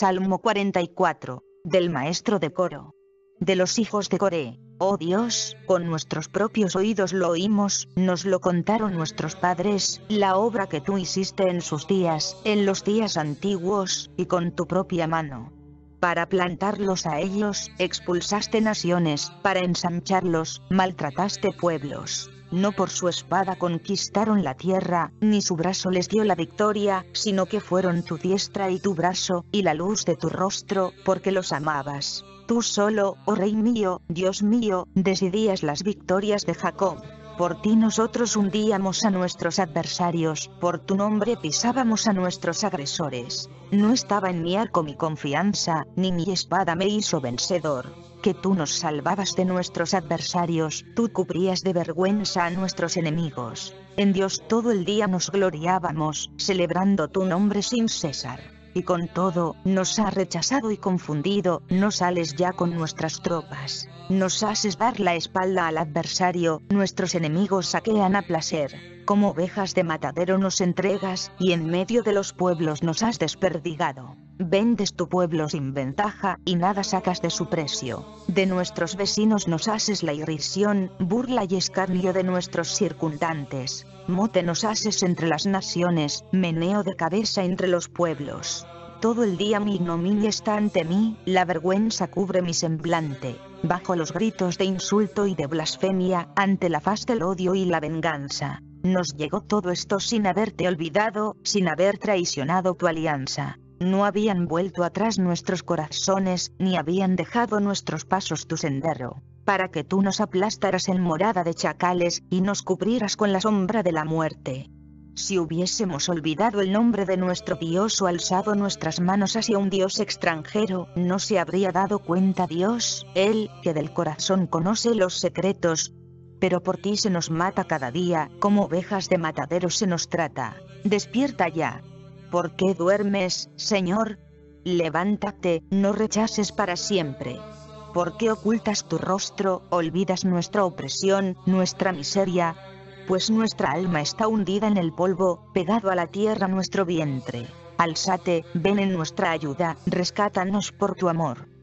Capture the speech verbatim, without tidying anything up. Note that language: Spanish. Salmo cuarenta y cuatro, del Maestro de Coro. De los hijos de Coré, oh Dios, con nuestros propios oídos lo oímos, nos lo contaron nuestros padres, la obra que tú hiciste en sus días, en los días antiguos, y con tu propia mano. Para plantarlos a ellos, expulsaste naciones, para ensancharlos, maltrataste pueblos. No por su espada conquistaron la tierra, ni su brazo les dio la victoria, sino que fueron tu diestra y tu brazo, y la luz de tu rostro, porque los amabas. Tú solo, oh Rey mío, Dios mío, decidías las victorias de Jacob. Por ti nosotros hundíamos a nuestros adversarios, por tu nombre pisábamos a nuestros agresores. No estaba en mi arco mi confianza, ni mi espada me hizo vencedor. Que tú nos salvabas de nuestros adversarios, tú cubrías de vergüenza a nuestros enemigos. En Dios todo el día nos gloriábamos, celebrando tu nombre sin cesar. Y con todo, nos has rechazado y confundido, no sales ya con nuestras tropas. Nos haces dar la espalda al adversario, nuestros enemigos saquean a placer. Como ovejas de matadero nos entregas, y en medio de los pueblos nos has desperdigado. Vendes tu pueblo sin ventaja, y nada sacas de su precio. De nuestros vecinos nos haces la irrisión, burla y escarnio de nuestros circundantes. Mote nos haces entre las naciones, meneo de cabeza entre los pueblos. Todo el día mi ignominia está ante mí, la vergüenza cubre mi semblante. Bajo los gritos de insulto y de blasfemia, ante la faz del odio y la venganza. Nos llegó todo esto sin haberte olvidado, sin haber traicionado tu alianza. No habían vuelto atrás nuestros corazones, ni habían dejado nuestros pasos tu sendero, para que tú nos aplastaras en morada de chacales, y nos cubrieras con la sombra de la muerte. Si hubiésemos olvidado el nombre de nuestro Dios o alzado nuestras manos hacia un Dios extranjero, no se habría dado cuenta Dios, Él, que del corazón conoce los secretos. Pero por ti se nos mata cada día, como ovejas de matadero se nos trata. Despierta ya. ¿Por qué duermes, Señor? Levántate, no rechaces para siempre. ¿Por qué ocultas tu rostro, olvidas nuestra opresión, nuestra miseria? Pues nuestra alma está hundida en el polvo, pegado a la tierra nuestro vientre. Alzate, ven en nuestra ayuda, rescátanos por tu amor.